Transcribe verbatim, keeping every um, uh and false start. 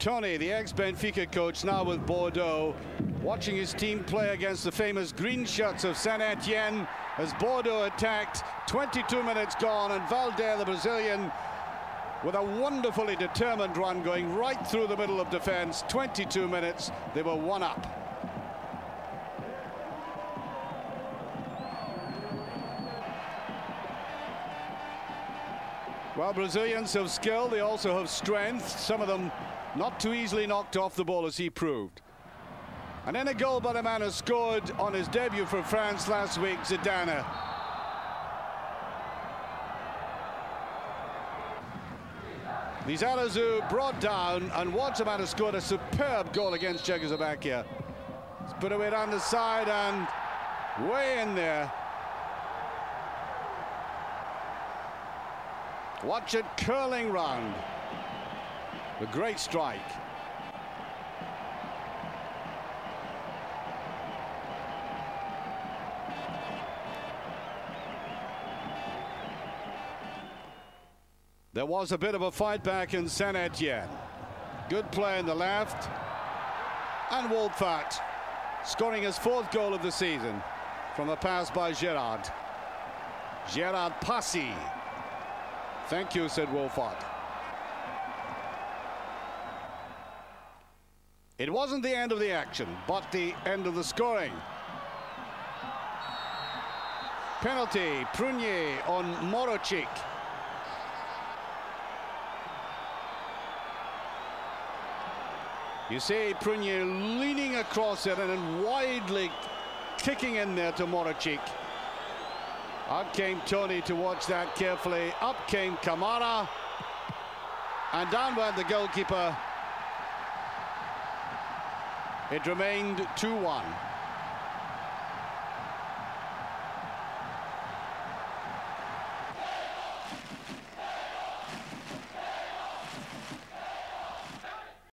Tony, the ex-Benfica coach, now with Bordeaux, watching his team play against the famous green shirts of Saint-Étienne as Bordeaux attacked. twenty-two minutes gone, and Valdeir, the Brazilian, with a wonderfully determined run going right through the middle of defence. twenty-two minutes, they were one up. Well, Brazilians have skill, they also have strength. Some of them not too easily knocked off the ball, as he proved. And then a goal by the man who scored on his debut for France last week, Zidane. Lizarazu brought down, and Waterman has scored a superb goal against Czechoslovakia. It's put away down the side and way in there. Watch it curling round. A great strike. There was a bit of a fight back in Saint-Étienne. Good play in the left. And Wohlfarth scoring his fourth goal of the season from a pass by Gérald. Gérald Passi. Thank you, said Wohlfarth. It wasn't the end of the action, but the end of the scoring. Penalty, Prunier on Moravcik. You see Prunier leaning across it and then widely kicking in there to Moravcik. Out came Tony to watch that carefully. Up came Camara. And down went the goalkeeper. It remained two one.